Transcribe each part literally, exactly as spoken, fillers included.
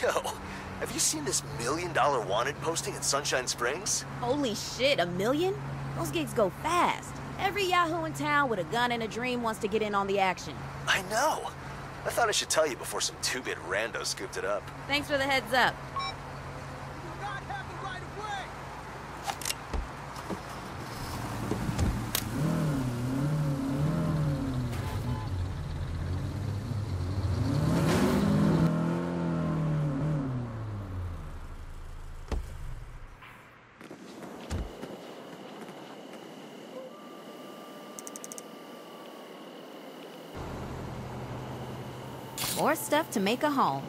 Yo, have you seen this million dollar wanted posting in Sunshine Springs? Holy shit, a million? Those gigs go fast. Every yahoo in town with a gun and a dream wants to get in on the action. I know. I thought I should tell you before some two-bit rando scooped it up. Thanks for the heads up. More stuff to make a home.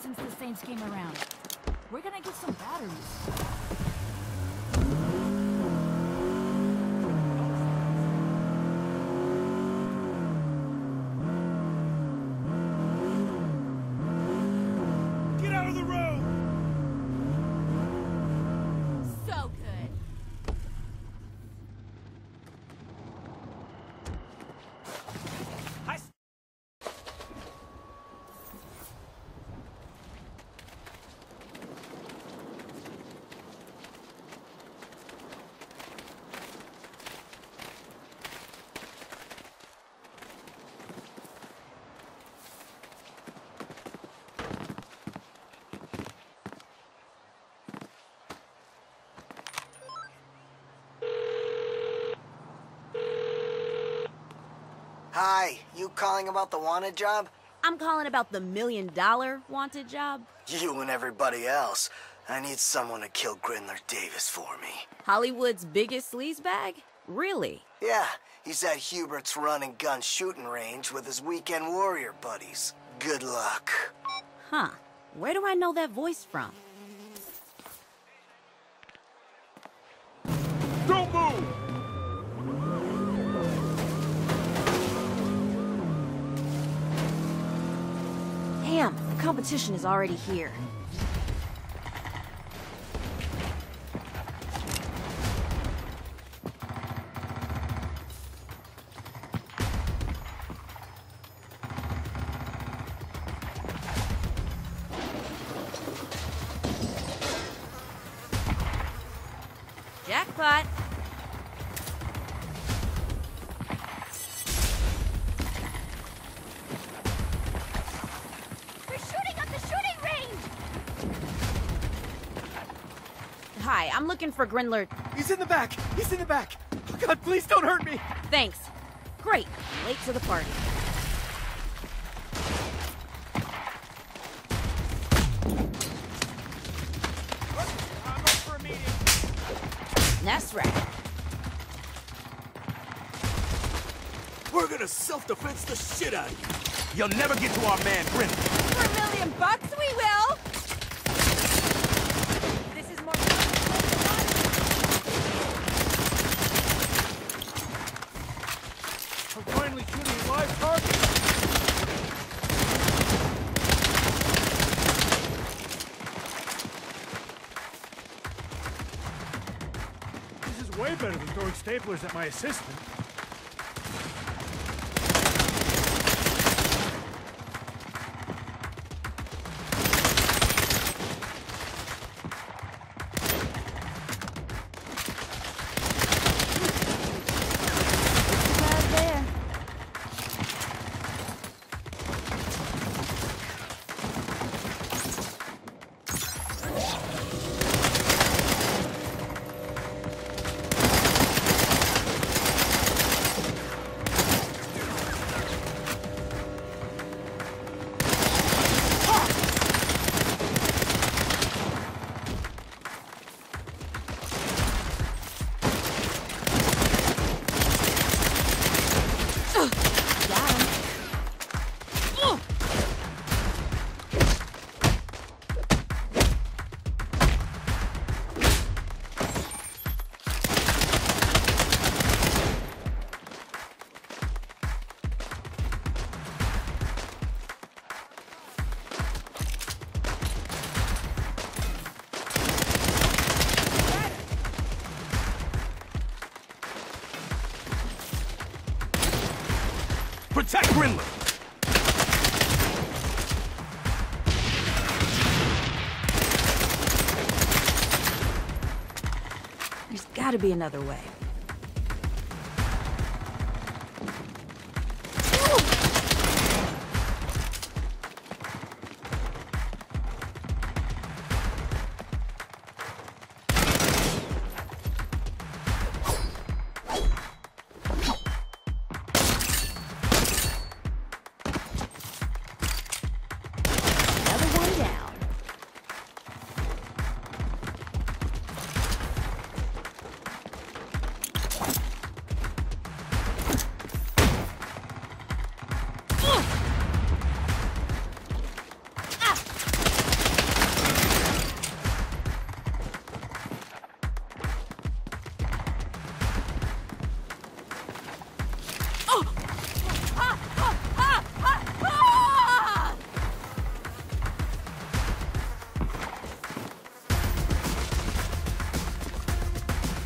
Since the Saints came around, we're gonna get some batteries. Hi, you calling about the wanted job? I'm calling about the million dollar wanted job. You and everybody else. I need someone to kill Grindler Davis for me. Hollywood's biggest sleazebag? Really? Yeah, he's at Hubert's Run and Gun Shootin' Range with his weekend warrior buddies. Good luck. Huh. Where do I know that voice from? Don't move! Damn, the competition is already here. Jackpot! I'm looking for Grindler. He's in the back! He's in the back! Oh God, please don't hurt me! Thanks. Great. Late to the party. I'm up for a meeting. That's right. We're gonna self-defense the shit out of you. You'll never get to our man, Grindler. For a million bucks, we will! Staplers at my assistant. It's right there. protect Grindler! There's gotta be another way.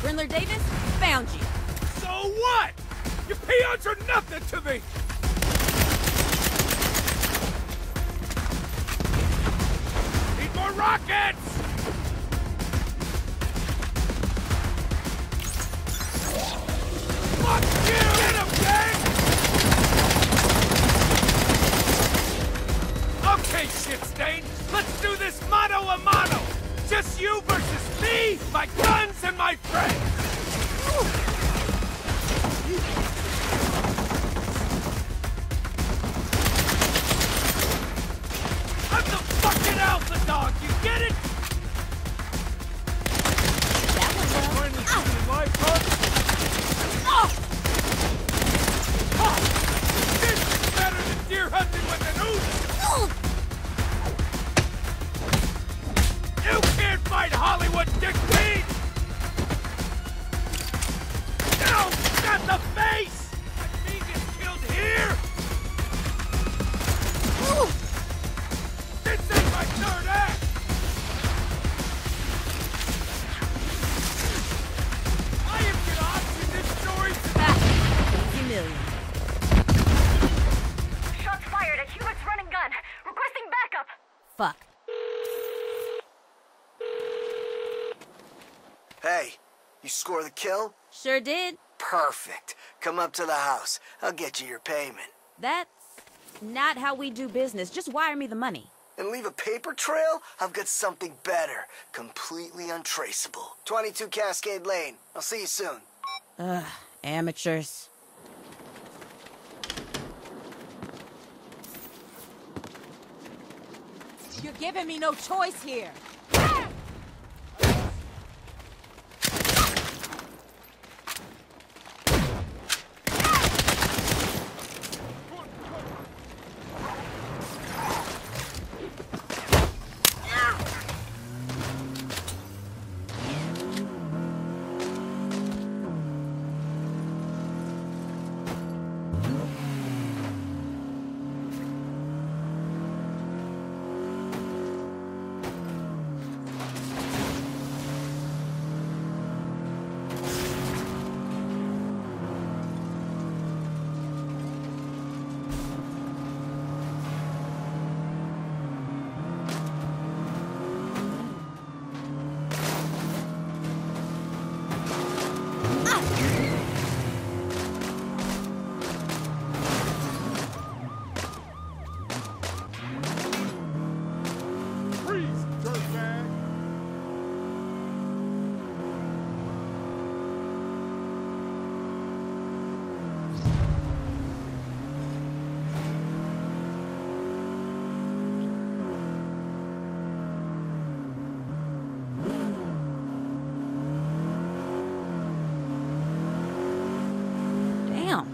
Grindler Davis, found you. So what? Your peons are nothing to me! Need more rockets! Fuck you! Get him, gang! Okay, shitstain, let's do this mano a mano! Just you versus me, my guns, and my friends! I'm the fucking alpha dog, you get it? That was a friendly human in life, huh? This is better than deer hunting with an ooze! You can't fight Hollywood dictate! No! Not the face! Let me get killed here! Ooh. This ain't my third act! I am good odds in this story tonight! Humiliating. Shots fired at Hubert's Run and Gun! Requesting backup! Fuck. Hey, you score the kill? Sure did. Perfect. Come up to the house. I'll get you your payment. That's not how we do business. Just wire me the money. And leave a paper trail? I've got something better. Completely untraceable. twenty-two Cascade Lane. I'll see you soon. Ugh, amateurs. You're giving me no choice here.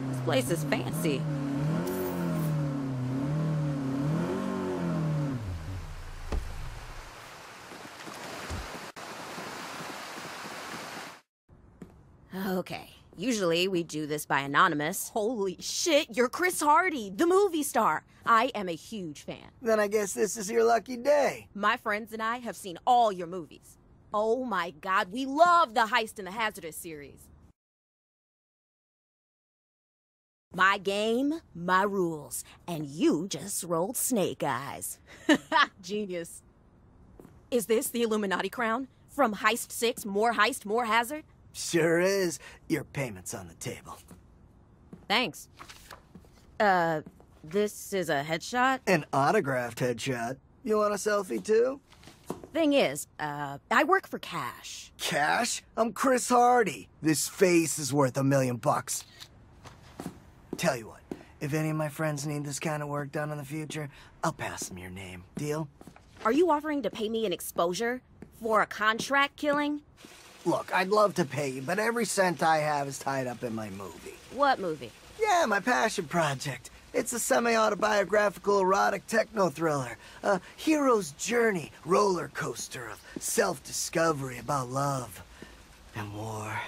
This place is fancy. Okay, usually we do this by anonymous. Holy shit, you're Chris Hardy, the movie star. I am a huge fan. Then I guess this is your lucky day. My friends and I have seen all your movies. Oh my God, we love the Heist and the Hazardous series. My game, my rules, and you just rolled snake eyes. Genius. Is this the Illuminati crown? From Heist six, More Heist, More Hazard? Sure is. Your payment's on the table. Thanks. Uh, this is a headshot? An autographed headshot. You want a selfie too? Thing is, uh, I work for cash. Cash? I'm Chris Hardy. This face is worth a million bucks. Tell you what, if any of my friends need this kind of work done in the future, I'll pass them your name. Deal? Are you offering to pay me an exposure for a contract killing? Look, I'd love to pay you, but every cent I have is tied up in my movie. What movie? Yeah, my passion project. It's a semi-autobiographical erotic techno-thriller, a hero's journey roller coaster of self-discovery about love and war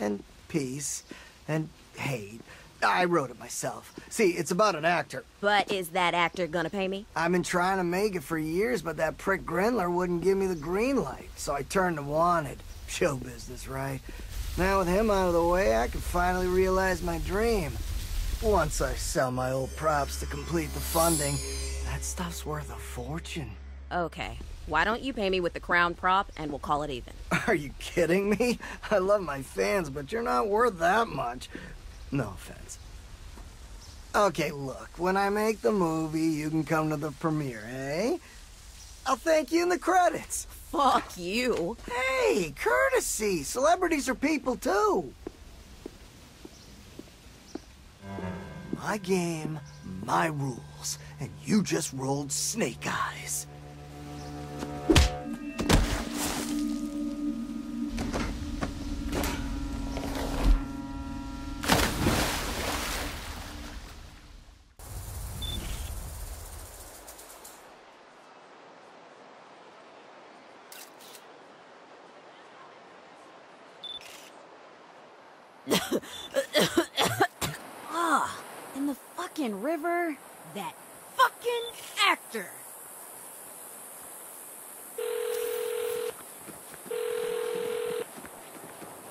and peace and hate. I wrote it myself. See, it's about an actor. But is that actor gonna pay me? I've been trying to make it for years, but that prick Grindler wouldn't give me the green light, so I turned to wanted. Show business, right? Now with him out of the way, I can finally realize my dream. Once I sell my old props to complete the funding, that stuff's worth a fortune. Okay, why don't you pay me with the crown prop and we'll call it even? Are you kidding me? I love my fans, but you're not worth that much. No offense. Okay, look, when I make the movie, you can come to the premiere, eh? I'll thank you in the credits. Fuck you. Hey, courtesy. Celebrities are people, too. My game, my rules, and you just rolled snake eyes. River, that fucking actor.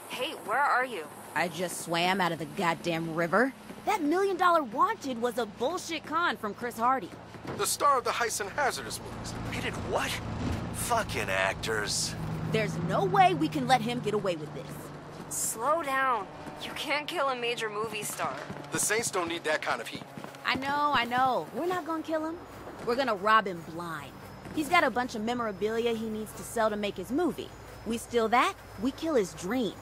Hey, where are you? I just swam out of the goddamn river. That million dollar wanted was a bullshit con from Chris Hardy. The star of the Heist and Hazardous movies. He did what? Fucking actors. There's no way we can let him get away with this. Slow down. You can't kill a major movie star. The Saints don't need that kind of heat. I know, I know. We're not gonna kill him. We're gonna rob him blind. He's got a bunch of memorabilia he needs to sell to make his movie. We steal that, we kill his dream.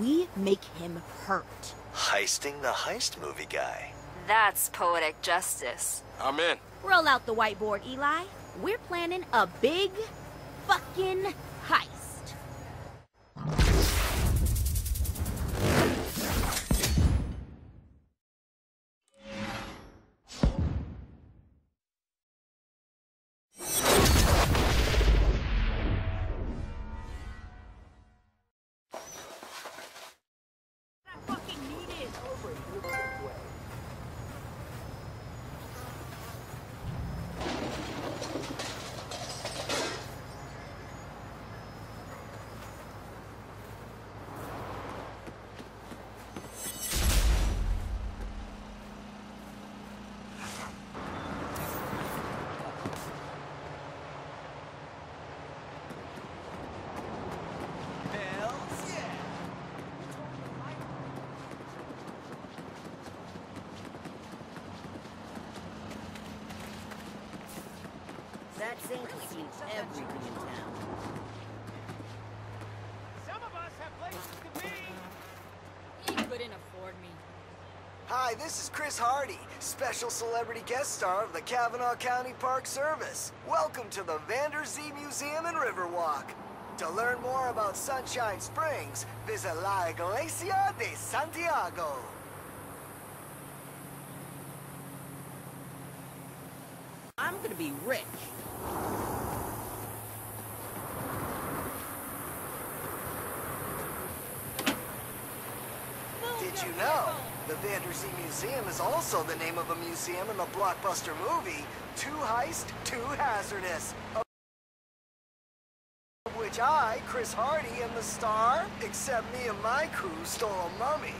We make him hurt. Heisting the heist movie guy. That's poetic justice. I'm in. Roll out the whiteboard, Eli. We're planning a big fucking heist. That Saint has seen everything in town. Some of us have places to be. He couldn't afford me. Hi, this is Chris Hardy, special celebrity guest star of the Cavanaugh County Park Service. Welcome to the Van Der Zee Museum and Riverwalk. To learn more about Sunshine Springs, visit La Iglesia de Santiago. I'm gonna be rich. Did you know? The Van Der Zee Museum is also the name of a museum in the blockbuster movie, Two Heist, Two Hazardous, of which I, Chris Hardy, am the star, except me and my crew stole a mummy.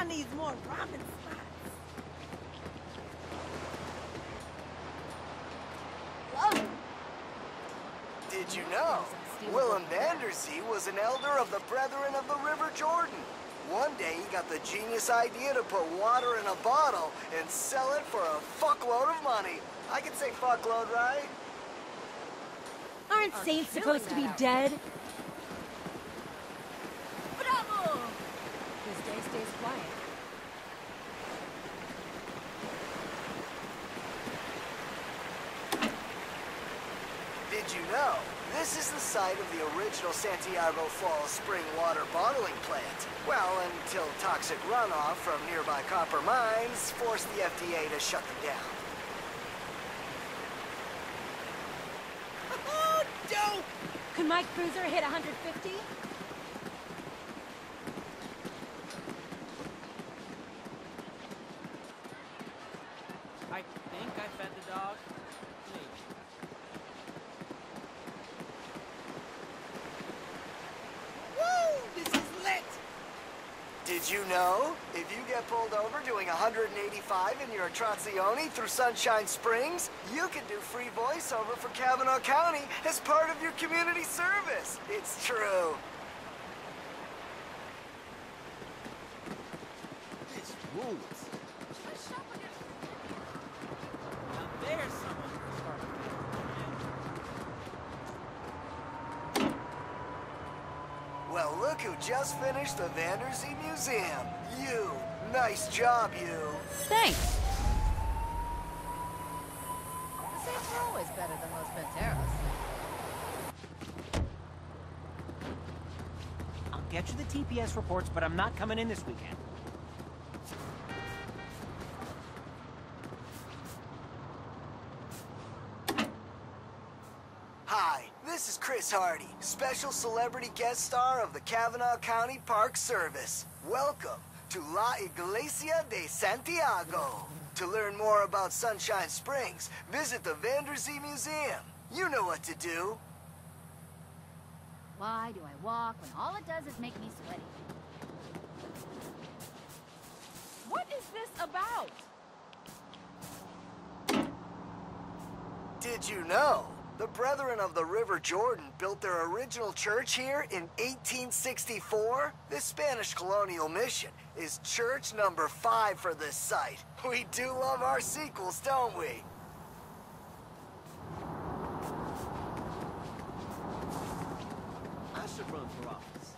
Town needs more ramen spots. Whoa. Did you know? Willem Van Der Zee was an elder of the Brethren of the River Jordan. One day he got the genius idea to put water in a bottle and sell it for a fuckload of money. I can say fuckload, right? Aren't saints supposed to be dead? Bravo! This day stays quiet. Did you know? This is the site of the original Santiago Falls spring water bottling plant. Well, until toxic runoff from nearby copper mines forced the F D A to shut them down. Oh, dope! Could my cruiser hit one hundred fifty? I think I fed the dog. Did you know? If you get pulled over doing one hundred eighty-five in your Trazioni through Sunshine Springs, you can do free voiceover for Cavanaugh County as part of your community service. It's true. This rules. Now there's someone who's starting. Well, look who just finished the Van Der Zee Museum. You. Nice job, you. Thanks. The Saints are always better than those Panteras. I'll get you the T P S reports, but I'm not coming in this weekend. This is Chris Hardy, special celebrity guest star of the Cavanaugh County Park Service. Welcome to La Iglesia de Santiago. To learn more about Sunshine Springs, visit the Van Der Zee Museum. You know what to do. Why do I walk when all it does is make me sweaty? What is this about? Did you know? The Brethren of the River Jordan built their original church here in eighteen sixty-four. This Spanish colonial mission is church number five for this site. We do love our sequels, don't we? I should run for office.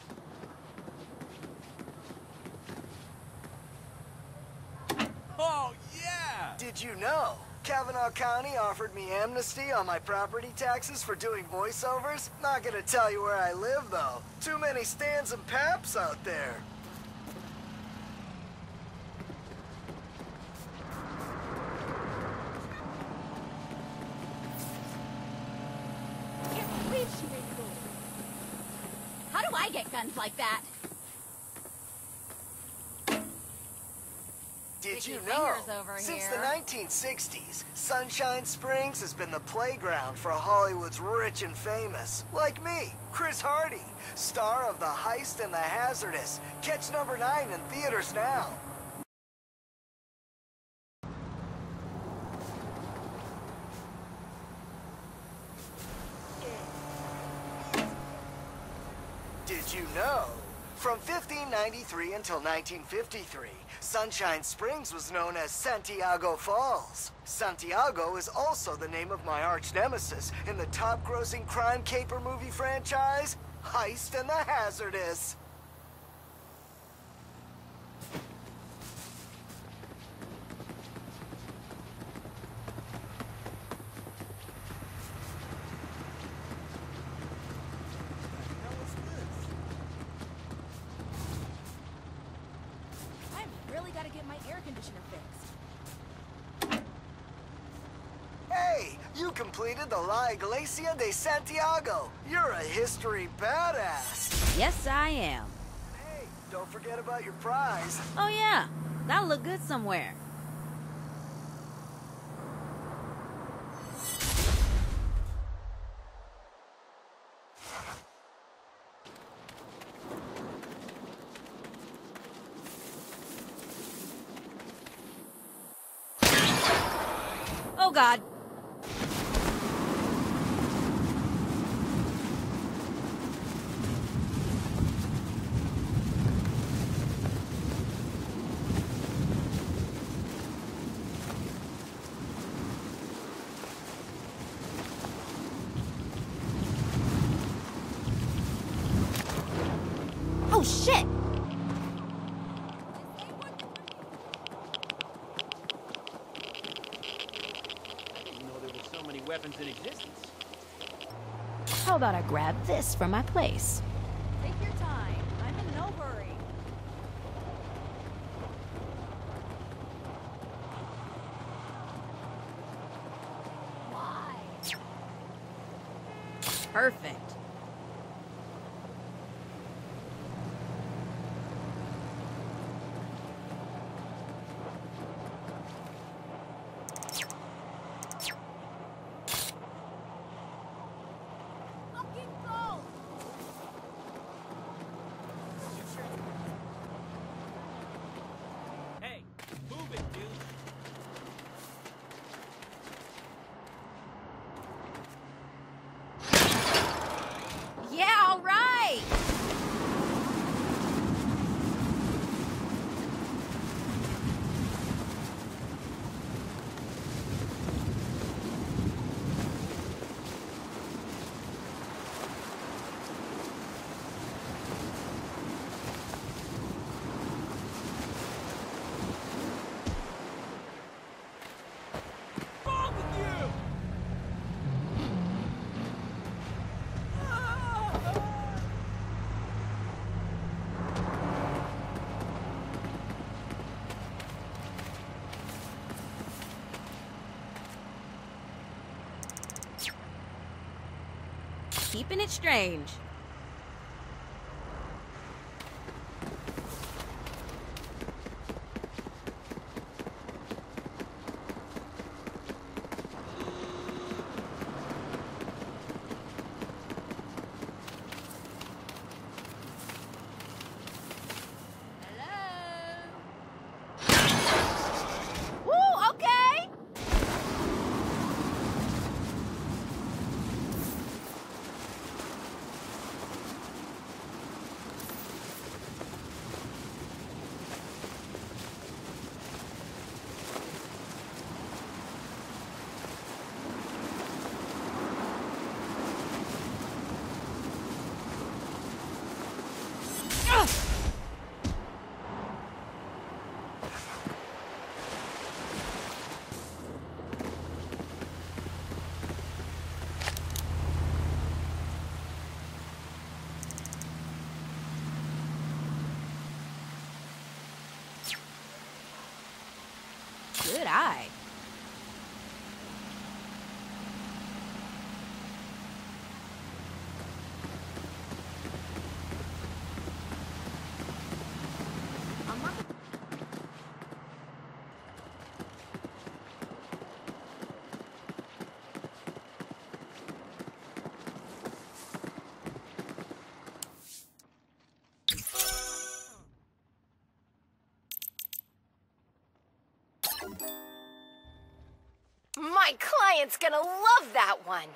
Oh, yeah! Did you know? Cavanaugh County offered me amnesty on my property taxes for doing voiceovers. Not gonna tell you where I live, though. Too many stands and paps out there. Can't believe she made it over. How do I get guns like that? Did you know, since the nineteen sixties, Sunshine Springs has been the playground for Hollywood's rich and famous. Like me, Chris Hardy, star of The Heist and the Hazardous. Catch number nine in theaters now. Did you know? From fifteen ninety-three until nineteen fifty-three, Sunshine Springs was known as Santiago Falls. Santiago is also the name of my arch-nemesis in the top-grossing crime caper movie franchise, Heist and the Hazardous. Completed the La Iglesia de Santiago. You're a history badass. Yes, I am. Hey, don't forget about your prize. Oh, yeah. That'll look good somewhere. Oh, God. Oh, shit! In existence. How about I grab this from my place? Take your time. I'm in no hurry. Why? Perfect. Keeping it strange. Good eye. My client's gonna love that one.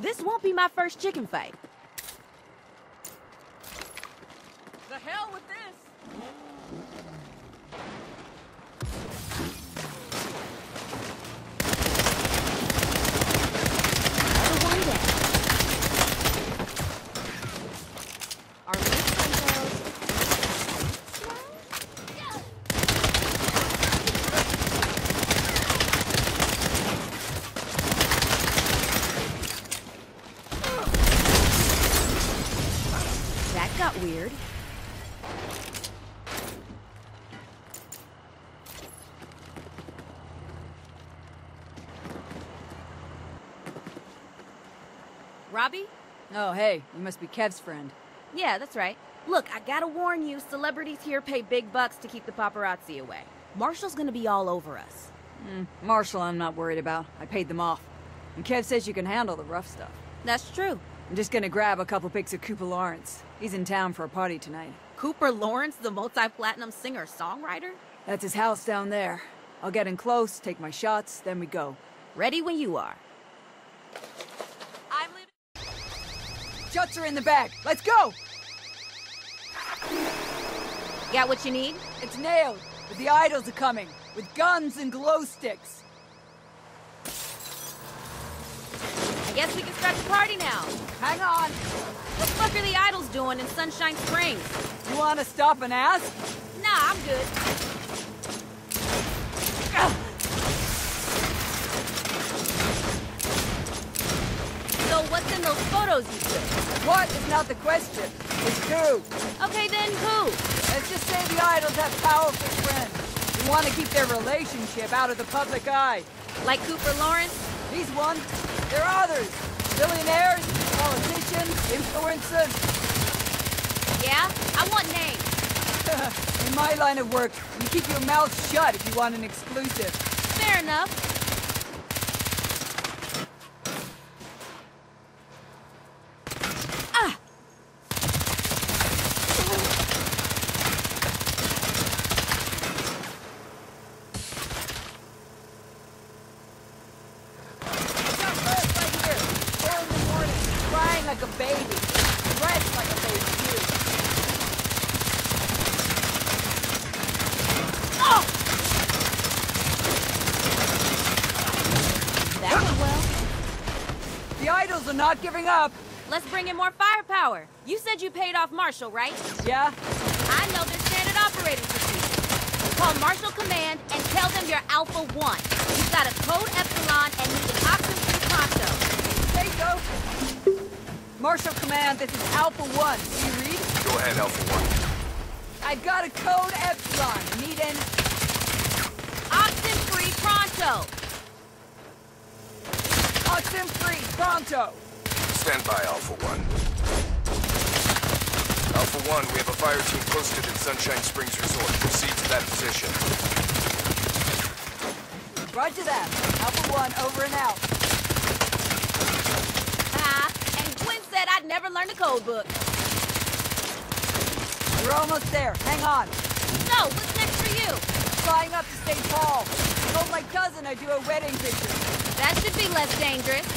This won't be my first chicken fight. The hell with this. Another one down. Our weird. Robbie? Oh, hey, you must be Kev's friend. Yeah, that's right. Look, I gotta warn you, celebrities here pay big bucks to keep the paparazzi away. Marshall's gonna be all over us. Mm, Marshall I'm not worried about. I paid them off. And Kev says you can handle the rough stuff. That's true. I'm just gonna grab a couple pics of Cooper Lawrence. He's in town for a party tonight. Cooper Lawrence, the multi-platinum singer-songwriter? That's his house down there. I'll get in close, take my shots, then we go. Ready when you are. I'm leaving. Shots are in the bag. Let's go! Got what you need? It's nailed, but the idols are coming, with guns and glow sticks. I guess we can start the party now. Hang on. What the fuck are the idols doing in Sunshine Springs? You wanna stop and ask? Nah, I'm good. Ugh. So what's in those photos you took? What is not the question. It's who. Okay, then who? Let's just say the idols have powerful friends. We want to keep their relationship out of the public eye. Like Cooper Lawrence? He's one. There are others. Billionaires, politicians, influencers. Yeah? I want names. In my line of work, you keep your mouth shut if you want an exclusive. Fair enough. Ah. I got birds right here. Four in the morning, crying like a baby. Dressed like a baby, too. Oh! That went well. The idols are not giving up. Let's bring in more firepower. You said you paid off Marshall, right? Yeah. I know their standard operating procedure. Call Marshall Command and tell them you're Alpha one. You've got a Code Epsilon and need an option for the pronto. There you go. Marshall Command, this is Alpha one. Do you read? Go ahead, Alpha one. I've got a Code Epsilon. Need an... oxen-free pronto. Oxen-free pronto. Stand by, Alpha one. Alpha one, we have a fire team posted at Sunshine Springs Resort. Proceed to that position. Roger that. Alpha one, over and out. Ah, and Gwen said I'd never learn the code book. We're almost there. Hang on. So, what's next for you? Flying up to Saint Paul. I told my cousin I'd do a wedding picture. That should be less dangerous.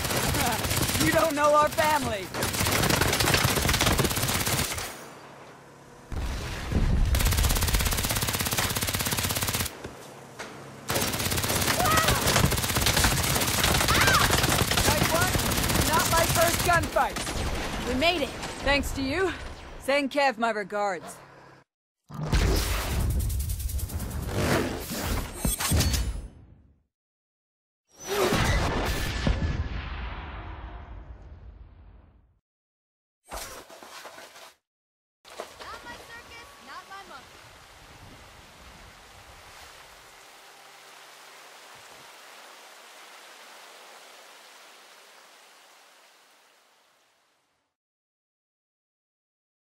You don't know our family. Ah! Ah! Not my first gunfight. We made it. Thanks to you. Send Kev my regards.